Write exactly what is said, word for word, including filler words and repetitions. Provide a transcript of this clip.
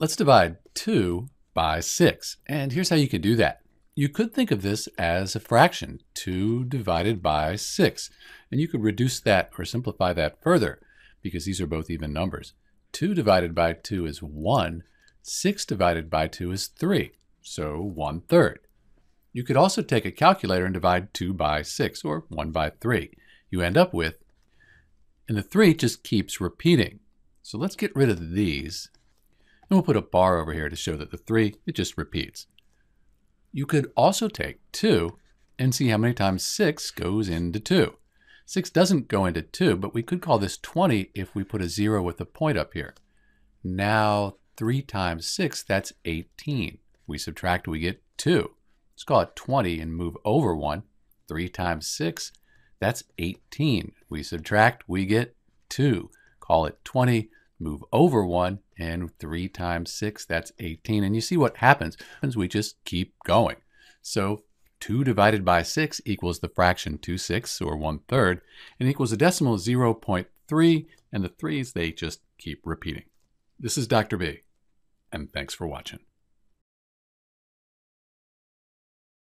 Let's divide two by six, and here's how you could do that. You could think of this as a fraction, two divided by six, and you could reduce that or simplify that further because these are both even numbers. two divided by two is one, six divided by two is three, so one third. You could also take a calculator and divide two by six, or one by three. You end up with, and the three just keeps repeating. So let's get rid of these, and we'll put a bar over here to show that the three, it just repeats. You could also take two and see how many times six goes into two. six doesn't go into two, but we could call this twenty if we put a zero with a point up here. Now three times six, that's eighteen. We subtract, we get two. Let's call it twenty and move over one. three times six, that's eighteen. We subtract, we get two. Call it twenty, move over one, and three times six, that's eighteen. And you see what happens, we just keep going. So two divided by six equals the fraction two sixths, or one third, and equals the decimal zero point three, and the threes, they just keep repeating. This is Doctor B, and thanks for watching.